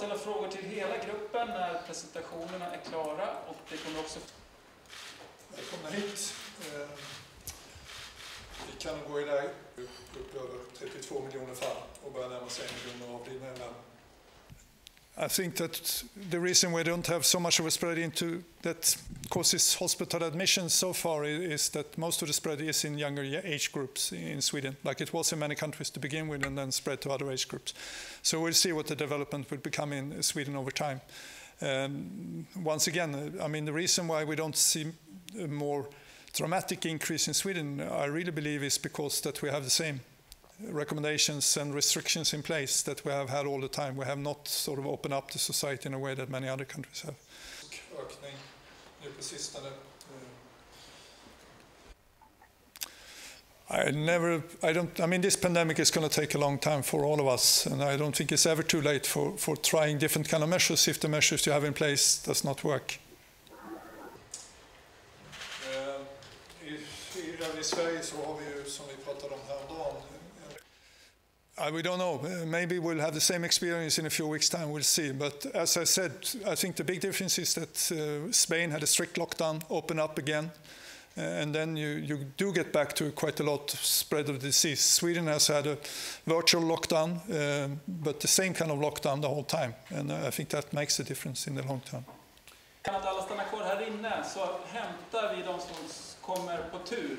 Ställa frågor till hela gruppen när presentationerna är klara och det kommer också... Välkomna hit. Vi kan gå i läge. Upplöder 32 miljoner fall och börjar närma sig 1 miljon avlidna i världen. I think that the reason we don't have so much of a spread into that causes hospital admissions so far is that most of the spread is in younger age groups in Sweden, like it was in many countries to begin with and then spread to other age groups. So we'll see what the development will become in Sweden over time. Once again, I mean, the reason why we don't see a more dramatic increase in Sweden, I really believe, is because that we have the same recommendations and restrictions in place that we have had all the time. We have not sort of opened up the society in a way that many other countries have. I mean, this pandemic is going to take a long time for all of us, and I don't think it's ever too late for trying different kind of measures if the measures you have in place does not work. We don't know. Maybe we'll have the same experience in a few weeks' time. We'll see. But as I said, I think the big difference is that Spain had a strict lockdown, open up again, and then you do get back to quite a lot of spread of disease. Sweden has had a virtual lockdown, but the same kind of lockdown the whole time. And I think that makes a difference in the long term. Kan alla stanna kvar här inne så hämtar vi de som kommer på tur.